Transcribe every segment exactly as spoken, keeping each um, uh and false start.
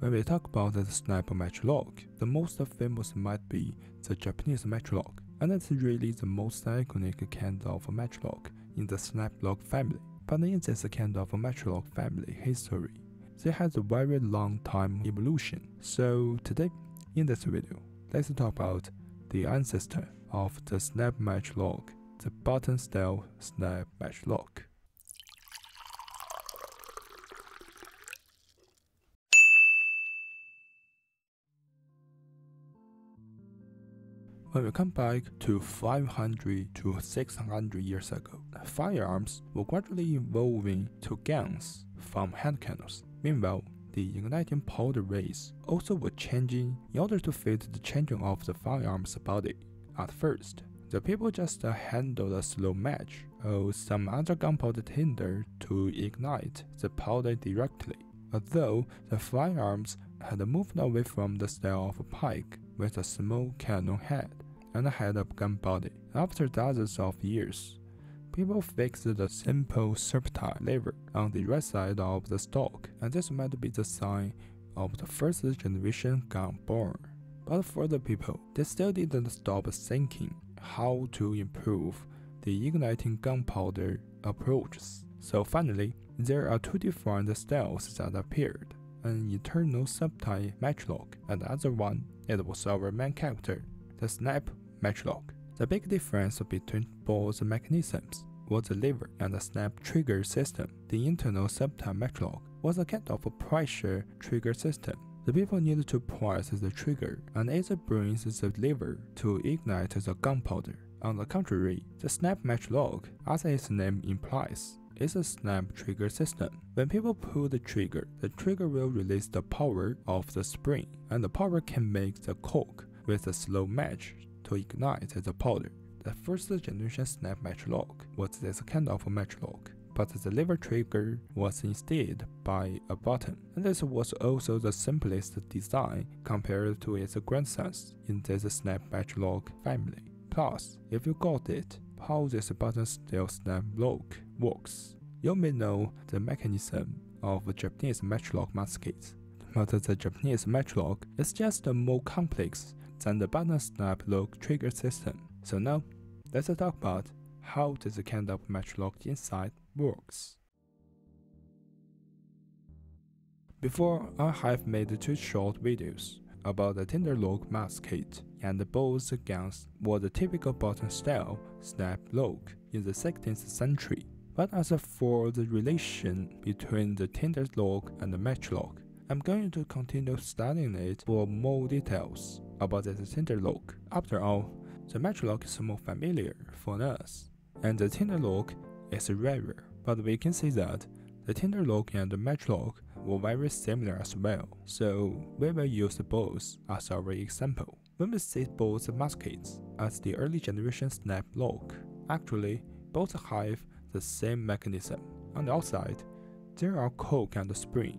When we talk about the sniper matchlock, the most famous might be the Japanese matchlock, and it's really the most iconic kind of a matchlock in the snaplock family. But in this kind of a matchlock family history, they had a very long time evolution. So today, in this video, let's talk about the ancestor of the snap matchlock, the button style snap matchlock. When we come back to five hundred to six hundred years ago, firearms were gradually evolving to guns from hand cannons. Meanwhile, the igniting powder rays also were changing in order to fit the changing of the firearm's body. At first, the people just uh, handled a slow match or some other gunpowder tinder to ignite the powder directly, although the firearms had moved away from the style of a pike with a small cannon head and a head up gun body. After dozens of years, people fixed the simple serpentine lever on the right side of the stock, and this might be the sign of the first generation gun born. But for the people, they still didn't stop thinking how to improve the igniting gunpowder approaches. So finally, there are two different styles that appeared: an internal serpentine matchlock, and the other one, it was our main character, the snap matchlock. The big difference between both mechanisms was the lever and the snap trigger system. The internal serpentine matchlock was a kind of a pressure trigger system. The people needed to press the trigger, and either brings the lever to ignite the gunpowder. On the contrary, the snap matchlock, as its name implies, is a snap trigger system. When people pull the trigger, the trigger will release the power of the spring, and the power can make the coke with a slow match to ignite the powder. The first generation snap matchlock was this kind of a matchlock, but the lever trigger was instead by a button, and this was also the simplest design compared to its grandsons in this snap matchlock family. Plus, if you got it, how this button style snap lock works, you may know the mechanism of a Japanese matchlock musket, but the Japanese matchlock is just more complex than the button snap lock trigger system. So now, let's talk about how this kind of matchlock inside works. Before, I have made two short videos about the tinderlock musket, and both guns were the typical button style snap lock in the sixteenth century. But as for the relation between the tinderlock and the matchlock, I'm going to continue studying it for more details about the tinderlock. After all, the matchlock is more familiar for us, and the tinderlock is rarer, but we can see that the tinderlock and the matchlock were very similar as well, so we will use both as our example. When we see both muskets as the early generation snap lock, actually both have the same mechanism. On the outside, there are coke and the spring.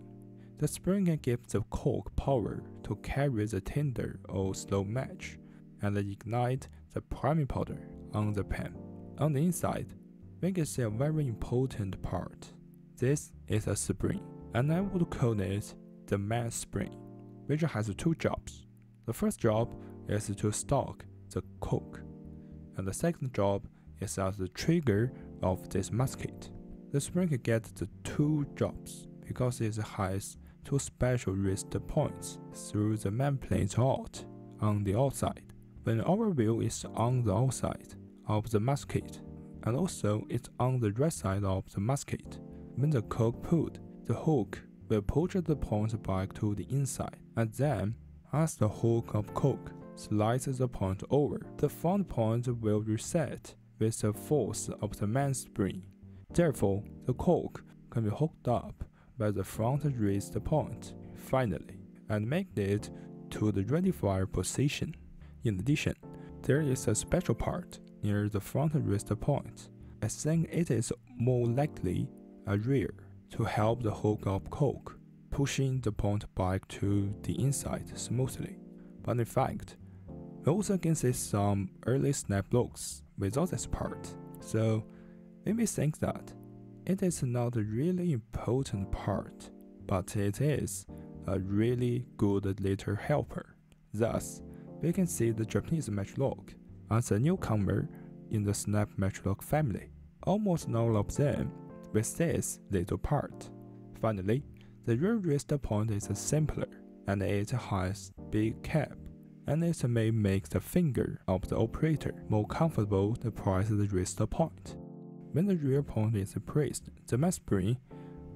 The spring can give the coke power to carry the tinder or slow match, and ignite the priming powder on the pen. On the inside, we can see a very important part. This is a spring, and I would call it the main spring, which has two jobs. The first job is to stock the coke, and the second job is as the trigger of this musket. The spring gets the two jobs because it has two special wrist points through the main plane's out on the outside. When our wheel is on the outside of the musket, and also it's on the right side of the musket, when the coke pulled, the hook will push the point back to the inside, and then, as the hook of coke slices the point over, the front point will reset with the force of the main spring. Therefore, the coke can be hooked up by the front wrist point, finally, and make it to the ready fire position. In addition, there is a special part near the front wrist point. I think it is more likely a rear to help the hook of coke, pushing the point back to the inside smoothly. But in fact, we also can see some early snap locks without this part, so we may think that it is not a really important part, but it is a really good letter helper. Thus, we can see the Japanese matchlock as a newcomer in the snap matchlock family. Almost all of them with this little part. Finally, the real wrist point is simpler, and it has big cap, and it may make the finger of the operator more comfortable to press the wrist point. When the real point is pressed, the mass spring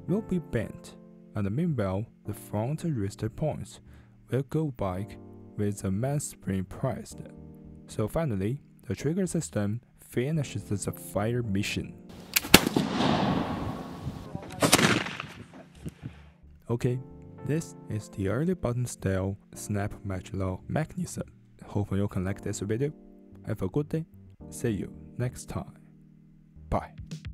will be bent, and meanwhile, the front wrist points will go back with the mass spring pressed. So finally, the trigger system finishes the fire mission. Okay, this is the early button style snap matchlock mechanism. Hope you can like this video. Have a good day. See you next time. Bye.